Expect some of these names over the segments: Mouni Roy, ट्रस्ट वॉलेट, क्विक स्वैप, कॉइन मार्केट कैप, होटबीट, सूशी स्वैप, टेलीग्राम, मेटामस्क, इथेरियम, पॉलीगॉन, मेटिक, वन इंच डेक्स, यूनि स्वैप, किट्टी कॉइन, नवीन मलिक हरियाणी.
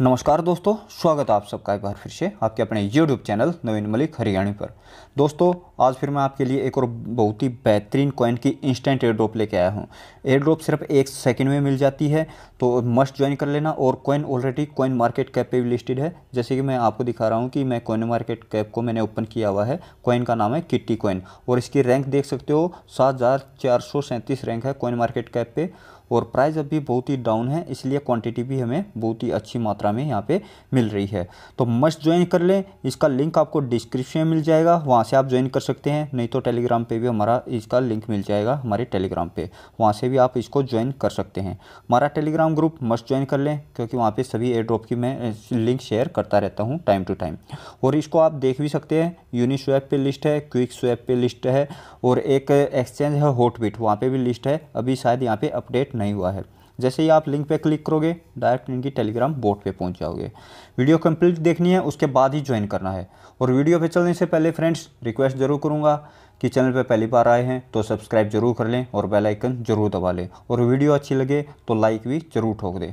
नमस्कार दोस्तों, स्वागत है आप सबका एक बार फिर से आपके अपने यूट्यूब चैनल नवीन मलिक हरियाणी पर। दोस्तों आज फिर मैं आपके लिए एक और बहुत ही बेहतरीन कॉइन की इंस्टेंट एयर ड्रॉप लेके आया हूँ। एयर ड्रॉप सिर्फ एक सेकंड में मिल जाती है, तो मस्ट ज्वाइन कर लेना। और coin already कॉइन मार्केट कैप पे भी लिस्टेड है, जैसे कि मैं आपको दिखा रहा हूँ कि मैं कॉइन मार्केट कैप को मैंने ओपन किया हुआ है। कॉइन का नाम है किट्टी कॉइन और इसकी रैंक देख सकते हो 7437 रैंक है कॉइन मार्केट कैप पे। और प्राइस अभी बहुत ही डाउन है, इसलिए क्वांटिटी भी हमें बहुत ही अच्छी मात्रा में यहाँ पे मिल रही है। तो मस्ट ज्वाइन कर लें, इसका लिंक आपको डिस्क्रिप्शन में मिल जाएगा, वहाँ से आप ज्वाइन कर सकते हैं। नहीं तो टेलीग्राम पे भी हमारा इसका लिंक मिल जाएगा, हमारे टेलीग्राम पे, वहाँ से भी आप इसको ज्वाइन कर सकते हैं। हमारा टेलीग्राम ग्रुप मस्ट ज्वाइन कर लें, क्योंकि वहाँ पर सभी एयर ड्रॉप की मैं लिंक शेयर करता रहता हूँ टाइम टू टाइम। और इसको आप देख भी सकते हैं, यूनि स्वैप पे लिस्ट है, क्विक स्वैप पे लिस्ट है, और एक एक्सचेंज है होटबीट, वहाँ पर भी लिस्ट है। अभी शायद यहाँ पर अपडेट नहीं हुआ है। जैसे ही आप लिंक पे क्लिक करोगे डायरेक्ट इनकी टेलीग्राम बोट पे पहुंच जाओगे। वीडियो कंप्लीट देखनी है, उसके बाद ही ज्वाइन करना है। और वीडियो पे चलने से पहले फ्रेंड्स रिक्वेस्ट ज़रूर करूंगा कि चैनल पे पहली बार आए हैं तो सब्सक्राइब जरूर कर लें और बेल आइकन जरूर दबा लें, और वीडियो अच्छी लगे तो लाइक भी जरूर ठोक दें।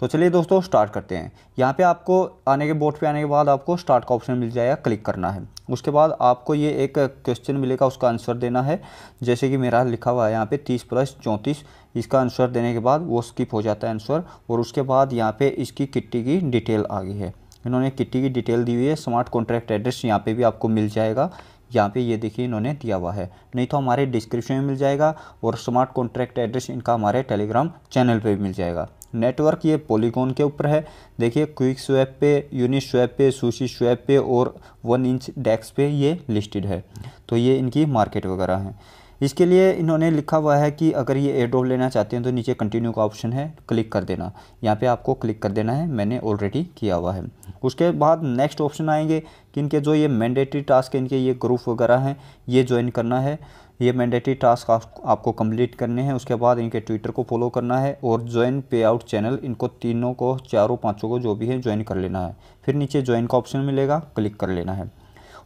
तो चलिए दोस्तों स्टार्ट करते हैं। यहाँ पे आपको आने के बोर्ड पे आने के बाद आपको स्टार्ट का ऑप्शन मिल जाएगा, क्लिक करना है। उसके बाद आपको ये एक क्वेश्चन मिलेगा, उसका आंसर देना है। जैसे कि मेरा लिखा हुआ है यहाँ पे 30 + 34, इसका आंसर देने के बाद वो स्किप हो जाता है आंसर। और उसके बाद यहाँ पे इसकी किट्टी की डिटेल आ गई है, इन्होंने किट्टी की डिटेल दी हुई है। स्मार्ट कॉन्ट्रैक्ट एड्रेस यहाँ पर भी आपको मिल जाएगा, यहाँ पे ये देखिए इन्होंने दिया हुआ है, नहीं तो हमारे डिस्क्रिप्शन में मिल जाएगा। और स्मार्ट कॉन्ट्रैक्ट एड्रेस इनका हमारे टेलीग्राम चैनल पे भी मिल जाएगा। नेटवर्क ये पॉलीगॉन के ऊपर है, देखिए क्विक स्वैप पे, यूनि स्वैप पे, सूशी स्वैप पे और वन इंच डेक्स पे ये लिस्टेड है। तो ये इनकी मार्केट वगैरह है। इसके लिए इन्होंने लिखा हुआ है कि अगर ये एयर ड्रॉप लेना चाहते हैं तो नीचे कंटिन्यू का ऑप्शन है, क्लिक कर देना। यहाँ पे आपको क्लिक कर देना है, मैंने ऑलरेडी किया हुआ है। उसके बाद नेक्स्ट ऑप्शन आएंगे कि इनके जो ये मैंडेटरी टास्क है, इनके ये ग्रुप वगैरह हैं, ये ज्वाइन करना है। ये मैंडेटरी टास्क आपको कंप्लीट करने हैं। उसके बाद इनके ट्विटर को फॉलो करना है और ज्वाइन पे आउट चैनल, इनको तीनों को, चारों पाँचों को जो भी है ज्वाइन कर लेना है। फिर नीचे ज्वाइन का ऑप्शन मिलेगा, क्लिक कर लेना है।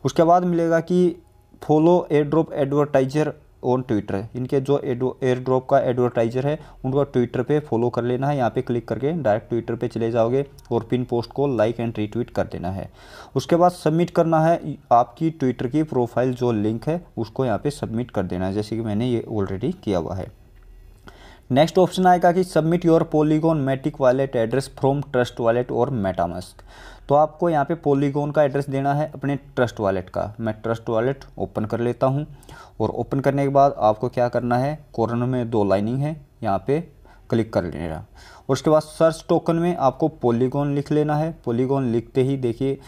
उसके बाद मिलेगा कि follow airdrop advertiser on Twitter, इनके जो एयर ड्रॉप का एडवर्टाइजर है उनको ट्विटर पे फॉलो कर लेना है। यहाँ पे क्लिक करके डायरेक्ट ट्विटर पे चले जाओगे और पिन पोस्ट को लाइक एंड रीट्वीट कर देना है। उसके बाद सबमिट करना है, आपकी ट्विटर की प्रोफाइल जो लिंक है उसको यहाँ पे सबमिट कर देना है, जैसे कि मैंने ये ऑलरेडी किया हुआ है। नेक्स्ट ऑप्शन आएगा कि submit your पॉलीगॉन मेटिक wallet address from ट्रस्ट वॉलेट और मेटामस्क। तो आपको यहाँ पे पॉलीगॉन का एड्रेस देना है अपने ट्रस्ट वॉलेट का। मैं ट्रस्ट वॉलेट ओपन कर लेता हूँ और ओपन करने के बाद आपको क्या करना है, कॉर्नर में दो लाइनिंग है, यहाँ पे क्लिक कर लेना। उसके बाद सर्च टोकन में आपको पॉलीगॉन लिख लेना है। पॉलीगॉन लिखते ही देखिए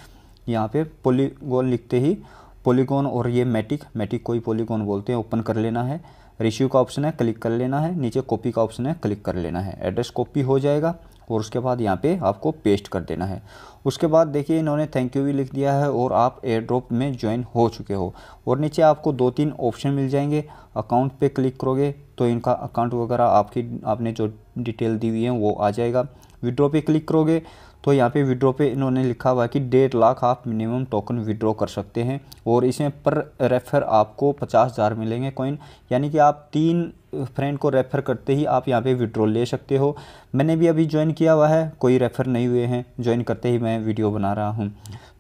यहाँ पे पॉलीगॉन लिखते ही पॉलीगॉन और ये मेटिक कोई पॉलीगॉन बोलते हैं, ओपन कर लेना है। रेशियो का ऑप्शन है, क्लिक कर लेना है। नीचे कॉपी का ऑप्शन है, क्लिक कर लेना है, एड्रेस कॉपी हो जाएगा। और उसके बाद यहाँ पे आपको पेस्ट कर देना है। उसके बाद देखिए इन्होंने थैंक यू भी लिख दिया है और आप एयर ड्रॉप में ज्वाइन हो चुके हो। और नीचे आपको 2-3 ऑप्शन मिल जाएंगे, अकाउंट पे क्लिक करोगे तो इनका अकाउंट वगैरह आपने जो डिटेल दी हुई है वो आ जाएगा। विड्रॉ पे क्लिक करोगे तो यहाँ पे विड्रॉ पे इन्होंने लिखा हुआ है कि 1.5 लाख आप मिनिमम टोकन विड्रॉ कर सकते हैं और इसमें पर रेफ़र आपको 50,000 मिलेंगे कॉइन, यानी कि आप 3 फ्रेंड को रेफ़र करते ही आप यहाँ पे विड्रॉ ले सकते हो। मैंने भी अभी ज्वाइन किया हुआ है, कोई रेफ़र नहीं हुए हैं, ज्वाइन करते ही मैं वीडियो बना रहा हूँ,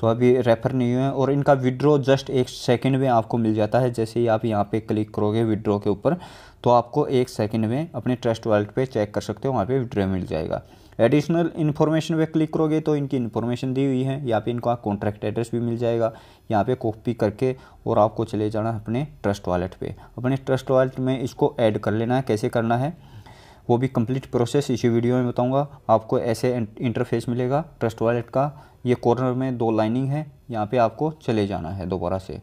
तो अभी रेफ़र नहीं हुए हैं। और इनका विड्रॉ जस्ट एक सेकंड में आपको मिल जाता है, जैसे ही आप यहाँ पे क्लिक करोगे विड्रॉ के ऊपर तो आपको एक सेकंड में अपने ट्रस्ट वॉलेट पे चेक कर सकते हो, वहाँ पे विड्रॉ मिल जाएगा। एडिशनल इन्फॉर्मेशन पे क्लिक करोगे तो इनकी इन्फॉर्मेशन दी हुई है, यहाँ पे इनका कॉन्ट्रैक्ट एड्रेस भी मिल जाएगा। यहाँ पे कॉपी करके और आपको चले जाना है अपने ट्रस्ट वॉलेट पे, अपने ट्रस्ट वॉलेट में इसको ऐड कर लेना है। कैसे करना है वो भी कंप्लीट प्रोसेस इसी वीडियो में बताऊंगा। आपको ऐसे इंटरफेस मिलेगा ट्रस्ट वॉलेट का, ये कॉर्नर में 2 लाइनिंग है, यहाँ पे आपको चले जाना है दोबारा से,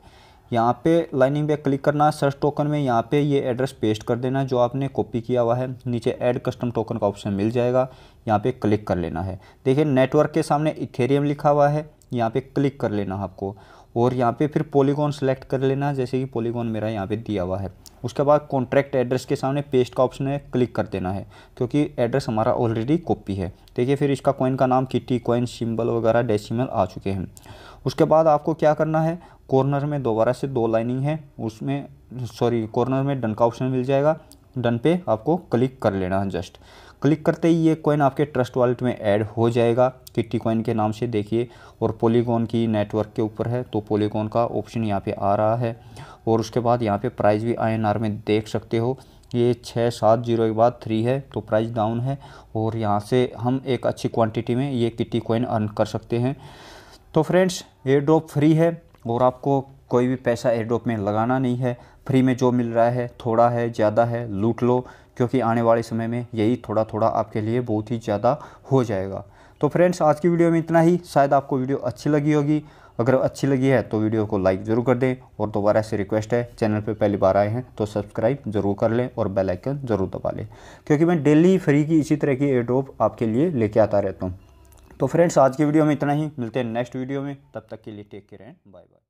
यहाँ पे लाइनिंग पे क्लिक करना है। सर्च टोकन में यहाँ पे ये एड्रेस पेस्ट कर देना जो आपने कॉपी किया हुआ है। नीचे ऐड कस्टम टोकन का ऑप्शन मिल जाएगा, यहाँ पे क्लिक कर लेना है। देखिए नेटवर्क के सामने इथेरियम लिखा हुआ है, यहाँ पे क्लिक कर लेना आपको। और यहाँ पे फिर पॉलीगॉन सेलेक्ट कर लेना, जैसे कि पॉलीगॉन मेरा यहाँ पे दिया हुआ है। उसके बाद कॉन्ट्रैक्ट एड्रेस के सामने पेस्ट का ऑप्शन है, क्लिक कर देना है, क्योंकि एड्रेस हमारा ऑलरेडी कॉपी है। देखिए फिर इसका कॉइन का नाम किट्टी कॉइन, सिंबल वगैरह डेसिमल आ चुके हैं। उसके बाद आपको क्या करना है, कॉर्नर में दोबारा से 2 लाइनिंग है, उसमें कॉर्नर में डन का ऑप्शन मिल जाएगा, डन पे आपको क्लिक कर लेना है। जस्ट क्लिक करते ही ये कॉइन आपके ट्रस्ट वॉलेट में ऐड हो जाएगा किट्टी कॉइन के नाम से, देखिए। और पॉलीगॉन की नेटवर्क के ऊपर है तो पॉलीगॉन का ऑप्शन यहाँ पे आ रहा है। और उसके बाद यहाँ पे प्राइस भी INR में देख सकते हो, ये 670 के बाद 3 है तो प्राइस डाउन है। और यहाँ से हम एक अच्छी क्वान्टिटी में ये किट्टी कॉइन अर्न कर सकते हैं। तो फ्रेंड्स, एयर ड्रॉप फ्री है और आपको कोई भी पैसा एयर ड्रॉप में लगाना नहीं है। फ्री में जो मिल रहा है, थोड़ा है ज़्यादा है, लूट लो, क्योंकि आने वाले समय में यही थोड़ा थोड़ा आपके लिए बहुत ही ज़्यादा हो जाएगा। तो फ्रेंड्स, आज की वीडियो में इतना ही। शायद आपको वीडियो अच्छी लगी होगी। अगर अच्छी लगी है तो वीडियो को लाइक ज़रूर कर दें। और दोबारा से रिक्वेस्ट है, चैनल पे पहली बार आए हैं तो सब्सक्राइब ज़रूर कर लें और बेल आइकन ज़रूर दबा लें, क्योंकि मैं डेली फ्री की इसी तरह की एयर ड्रॉप आपके लिए लेके आता रहता हूँ। तो फ्रेंड्स, आज की वीडियो में इतना ही। मिलते हैं नेक्स्ट वीडियो में, तब तक के लिए take care and bye bye.